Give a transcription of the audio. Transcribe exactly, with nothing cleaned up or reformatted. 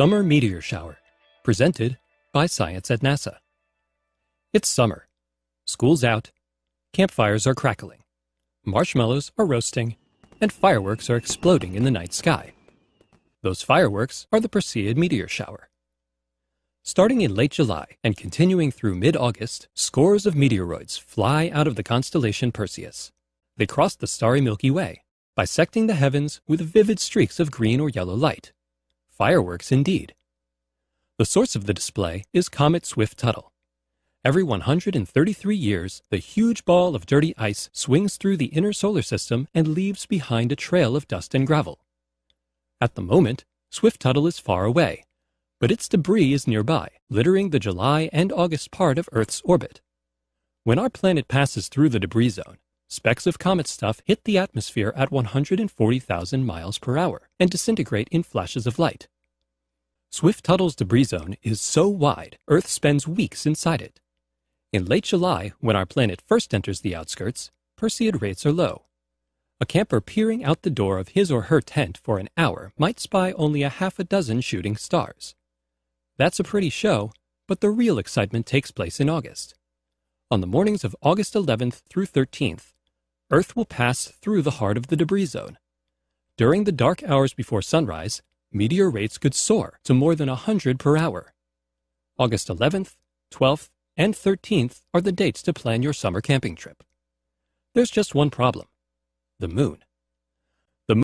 Summer Meteor Shower, presented by Science at NASA. It's summer. School's out. Campfires are crackling. Marshmallows are roasting. And fireworks are exploding in the night sky. Those fireworks are the Perseid meteor shower. Starting in late July and continuing through mid-August, scores of meteoroids fly out of the constellation Perseus. They cross the starry Milky Way, bisecting the heavens with vivid streaks of green or yellow light. Fireworks indeed. The source of the display is Comet Swift-Tuttle. Every one hundred thirty-three years, the huge ball of dirty ice swings through the inner solar system and leaves behind a trail of dust and gravel. At the moment, Swift-Tuttle is far away, but its debris is nearby, littering the July and August part of Earth's orbit. When our planet passes through the debris zone, specks of comet stuff hit the atmosphere at one hundred forty thousand miles per hour and disintegrate in flashes of light. Swift-Tuttle's debris zone is so wide, Earth spends weeks inside it. In late July, when our planet first enters the outskirts, Perseid rates are low. A camper peering out the door of his or her tent for an hour might spy only a half a dozen shooting stars. That's a pretty show, but the real excitement takes place in August. On the mornings of August eleventh through thirteenth, Earth will pass through the heart of the debris zone. During the dark hours before sunrise, meteor rates could soar to more than one hundred per hour. August eleventh, twelfth, and thirteenth are the dates to plan your summer camping trip. There's just one problem: the moon.